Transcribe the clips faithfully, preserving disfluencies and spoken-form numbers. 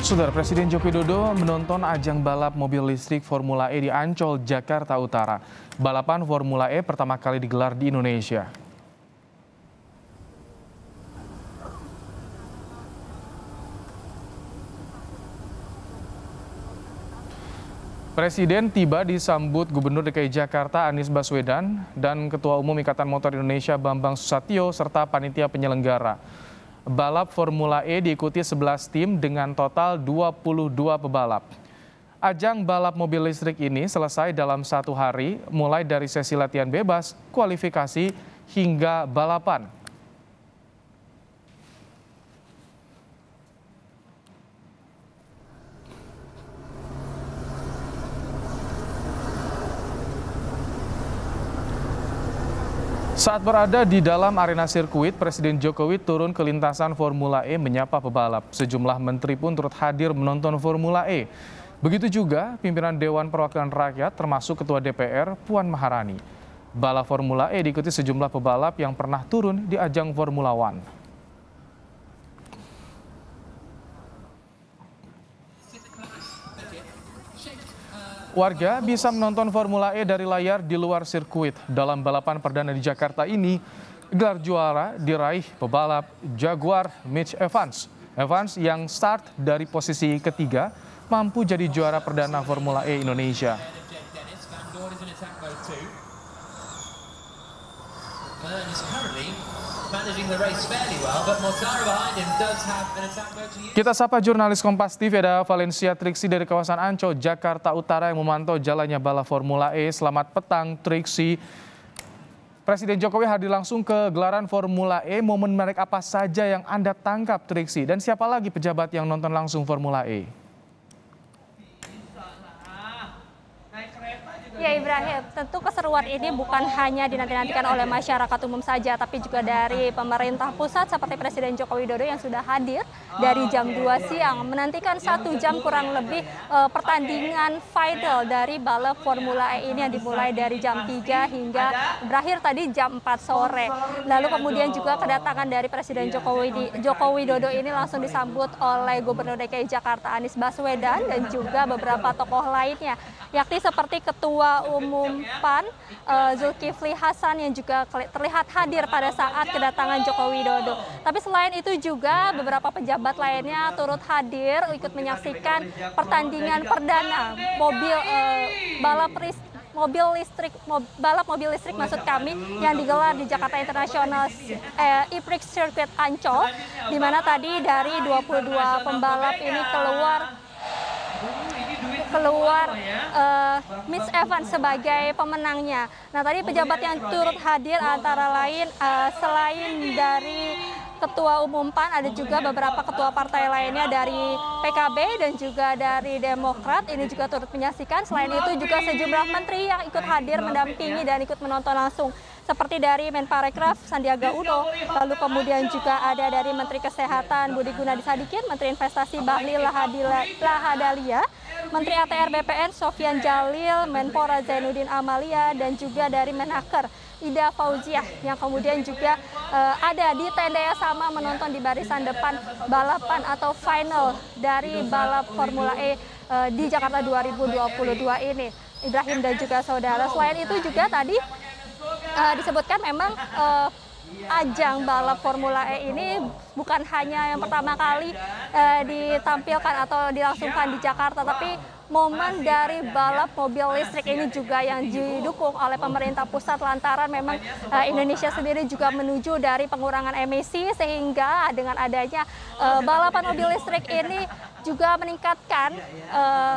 Saudara, Presiden Joko Widodo menonton ajang balap mobil listrik Formula E di Ancol, Jakarta Utara. Balapan Formula E pertama kali digelar di Indonesia. Presiden tiba disambut Gubernur D K I Jakarta Anies Baswedan dan Ketua Umum Ikatan Motor Indonesia Bambang Susatyo serta panitia penyelenggara. Balap Formula E diikuti sebelas tim dengan total dua puluh dua pebalap. Ajang balap mobil listrik ini selesai dalam satu hari, mulai dari sesi latihan bebas, kualifikasi, hingga balapan. Saat berada di dalam arena sirkuit, Presiden Jokowi turun ke lintasan Formula E menyapa pebalap. Sejumlah menteri pun turut hadir menonton Formula E. Begitu juga pimpinan Dewan Perwakilan Rakyat termasuk Ketua D P R Puan Maharani. Balap Formula E diikuti sejumlah pebalap yang pernah turun di ajang Formula One. Warga bisa menonton Formula E dari layar di luar sirkuit. Dalam balapan perdana di Jakarta ini, gelar juara diraih pebalap Jaguar Mitch Evans. Evans yang start dari posisi ketiga, mampu jadi juara perdana Formula E Indonesia. Kita sapa jurnalis KOMPAS T V ada Valencia Triksi dari kawasan Ancol, Jakarta Utara yang memantau jalannya balap Formula E. Selamat petang, Triksi. Presiden Jokowi hadir langsung ke gelaran Formula E. Momen menarik apa saja yang Anda tangkap, Triksi? Dan siapa lagi pejabat yang nonton langsung Formula E? Ya Ibrahim, tentu keseruan ini bukan hanya dinanti-nantikan oleh masyarakat umum saja, tapi juga dari pemerintah pusat seperti Presiden Joko Widodo yang sudah hadir dari jam dua siang, menantikan satu jam kurang lebih eh, pertandingan final dari balap Formula E ini yang dimulai dari jam tiga hingga berakhir tadi jam empat sore. Lalu kemudian juga kedatangan dari Presiden Joko Widodo ini langsung disambut oleh Gubernur D K I Jakarta Anies Baswedan dan juga beberapa tokoh lainnya, yakni seperti Ketua Umum P A N uh, Zulkifli Hasan yang juga terlihat hadir pada saat kedatangan Joko Widodo. Tapi selain itu juga beberapa pejabat lainnya turut hadir ikut menyaksikan pertandingan perdana mobil uh, balap listrik mobil listrik mob, balap mobil listrik maksud kami yang digelar di Jakarta International E-Prix Circuit Ancol, di mana tadi dari dua puluh dua pembalap ini keluar keluar uh, Mitch Evans sebagai pemenangnya. Nah, tadi pejabat yang turut hadir antara lain uh, selain dari Ketua Umum P A N ada juga beberapa ketua partai lainnya dari P K B dan juga dari Demokrat ini juga turut menyaksikan. Selain itu juga sejumlah menteri yang ikut hadir mendampingi dan ikut menonton langsung, seperti dari Menparekraf Sandiaga Uno, lalu kemudian juga ada dari Menteri Kesehatan Budi Gunadi Sadikin, Menteri Investasi Bahlil Lahadalia, Menteri A T R B P N Sofyan Jalil, Menpora Zainuddin Amalia, dan juga dari Menhaker Ida Fauziah yang kemudian juga uh, ada di tenda yang sama menonton di barisan depan balapan atau final dari balap Formula E uh, di Jakarta dua ribu dua puluh dua ini, Ibrahim dan juga saudara. Selain itu juga tadi Uh, disebutkan memang uh, ajang balap Formula E ini bukan hanya yang pertama kali uh, ditampilkan atau dilangsungkan di Jakarta, tapi momen dari balap mobil listrik ini juga yang didukung oleh pemerintah pusat lantaran memang uh, Indonesia sendiri juga menuju dari pengurangan emisi, sehingga dengan adanya uh, balapan mobil listrik ini juga meningkatkan uh,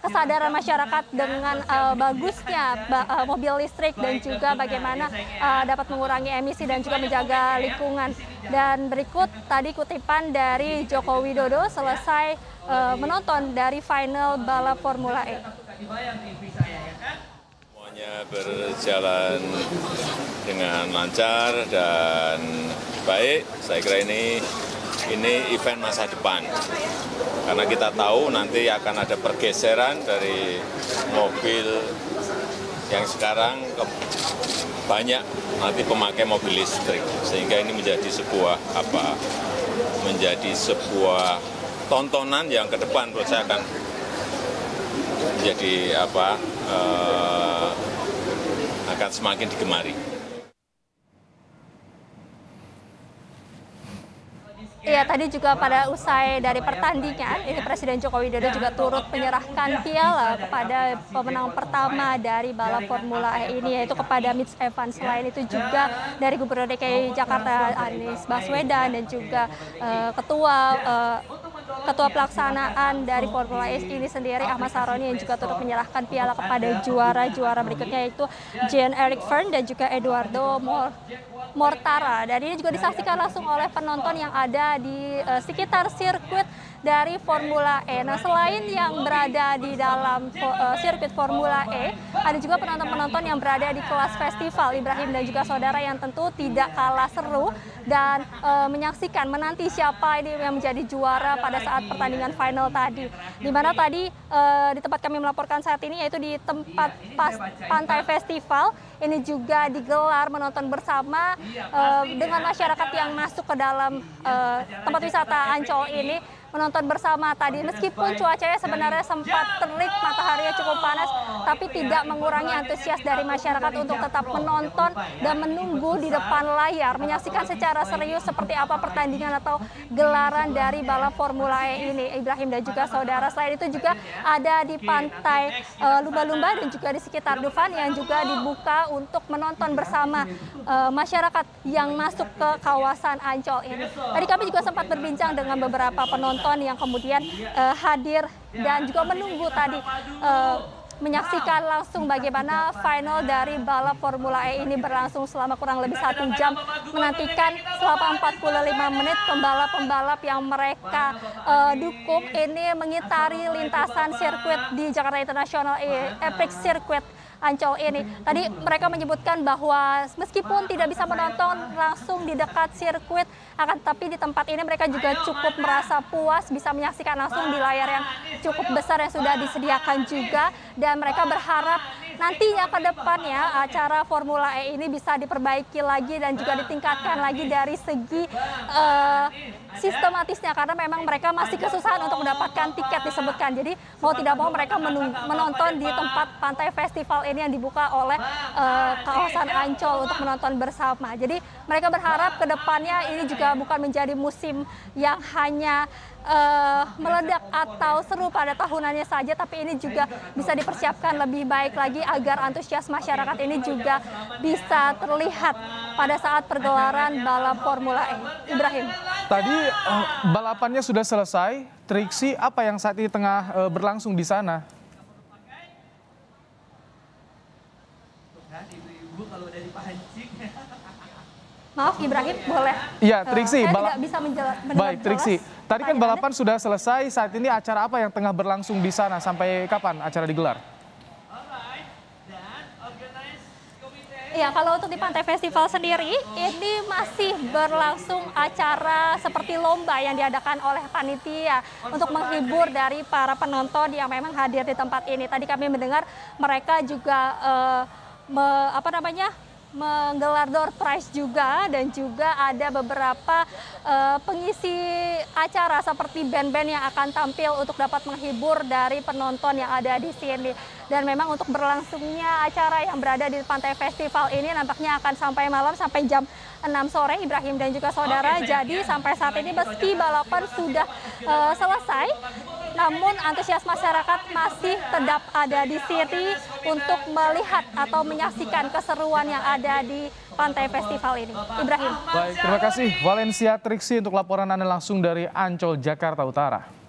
kesadaran masyarakat dengan uh, bagusnya ba uh, mobil listrik dan juga bagaimana uh, dapat mengurangi emisi dan juga menjaga lingkungan. Dan berikut tadi kutipan dari Joko Widodo selesai uh, menonton dari final balap Formula E. Semuanya berjalan dengan lancar dan baik. Saya kira ini ini event masa depan, karena kita tahu nanti akan ada pergeseran dari mobil yang sekarang ke banyak nanti pemakai mobil listrik, sehingga ini menjadi sebuah apa menjadi sebuah tontonan yang ke depan menurut saya akan menjadi apa eh, akan semakin digemari. Iya, tadi juga pada usai dari pertandingan, ini Presiden Joko Widodo juga turut menyerahkan piala kepada pemenang pertama dari balap Formula E ini, yaitu kepada Mitch Evans. Selain itu juga dari Gubernur D K I Jakarta Anies Baswedan dan juga uh, Ketua uh, Ketua Pelaksanaan dari Formula E ini sendiri, Ahmad Saroni, yang juga turut menyerahkan piala kepada juara-juara berikutnya, yaitu Jean-Eric Vergne dan juga Eduardo Moore. Mortara. Dan ini juga disaksikan langsung oleh penonton yang ada di uh, sekitar sirkuit dari Formula E. Nah, selain yang berada di dalam uh, sirkuit Formula E, ada juga penonton-penonton yang berada di kelas festival, Ibrahim dan juga saudara, yang tentu tidak kalah seru dan uh, menyaksikan menanti siapa ini yang menjadi juara pada saat pertandingan final tadi. Di mana tadi uh, di tempat kami melaporkan saat ini, yaitu di tempat pas, pantai festival, ini juga digelar menonton bersama uh, dengan masyarakat yang masuk ke dalam uh, tempat wisata Ancol ini, menonton bersama tadi. Meskipun cuacanya sebenarnya sempat terik, mataharinya cukup panas, tapi tidak mengurangi antusias dari masyarakat untuk tetap menonton dan menunggu di depan layar, menyaksikan secara serius seperti apa pertandingan atau gelaran dari balap Formula E ini, Ibrahim dan juga saudara. Selain itu juga ada di pantai lumba-lumba uh, dan juga di sekitar Dufan yang juga dibuka untuk menonton bersama uh, masyarakat yang masuk ke kawasan Ancol ini. Tadi kami juga sempat berbincang dengan beberapa penonton yang kemudian uh, hadir dan juga menunggu tadi uh, menyaksikan langsung bagaimana final dari balap Formula E ini berlangsung selama kurang lebih satu jam, menantikan selama empat puluh lima menit pembalap-pembalap yang mereka uh, dukung ini mengitari lintasan sirkuit di Jakarta International E-Prix Circuit Ancol ini. Tadi mereka menyebutkan bahwa meskipun tidak bisa menonton langsung di dekat sirkuit, akan tapi di tempat ini mereka juga cukup merasa puas bisa menyaksikan langsung di layar yang cukup besar yang sudah disediakan juga, dan mereka berharap nantinya ke depannya acara Formula E ini bisa diperbaiki lagi dan juga ditingkatkan lagi dari segi uh, sistematisnya, karena memang mereka masih kesusahan untuk mendapatkan tiket disebutkan. Jadi mau tidak mau mereka menonton di tempat pantai festival ini yang dibuka oleh uh, kawasan Ancol untuk menonton bersama. Jadi mereka berharap ke depannya ini juga bukan menjadi musim yang hanya Uh, meledak atau seru pada tahunannya saja, tapi ini juga bisa dipersiapkan lebih baik lagi agar antusias masyarakat ini juga bisa terlihat pada saat pergelaran balap Formula E. Ibrahim, tadi uh, balapannya sudah selesai. Triksi, apa yang saat ini tengah uh, berlangsung di sana? Maaf Ibrahim, boleh? Iya, Triksi. Uh, balap... bisa Baik, Triksi. Tadi kan balapan sudah selesai, saat ini acara apa yang tengah berlangsung di sana? Sampai kapan acara digelar? Ya, kalau untuk di Pantai Festival sendiri, ini masih berlangsung acara seperti lomba yang diadakan oleh panitia untuk menghibur dari para penonton yang memang hadir di tempat ini. Tadi kami mendengar mereka juga, eh, me, apa namanya, menggelar door prize juga, dan juga ada beberapa uh, pengisi acara seperti band-band yang akan tampil untuk dapat menghibur dari penonton yang ada di sini. Dan memang untuk berlangsungnya acara yang berada di Pantai Festival ini nampaknya akan sampai malam, sampai jam enam sore, Ibrahim dan juga saudara. Jadi sampai saat ini meski balapan sudah uh, selesai, namun antusias masyarakat masih tetap ada di sini untuk melihat atau menyaksikan keseruan yang ada di Pantai Festival ini. Ibrahim. Baik, terima kasih Valencia Triksi untuk laporan Anda langsung dari Ancol, Jakarta Utara.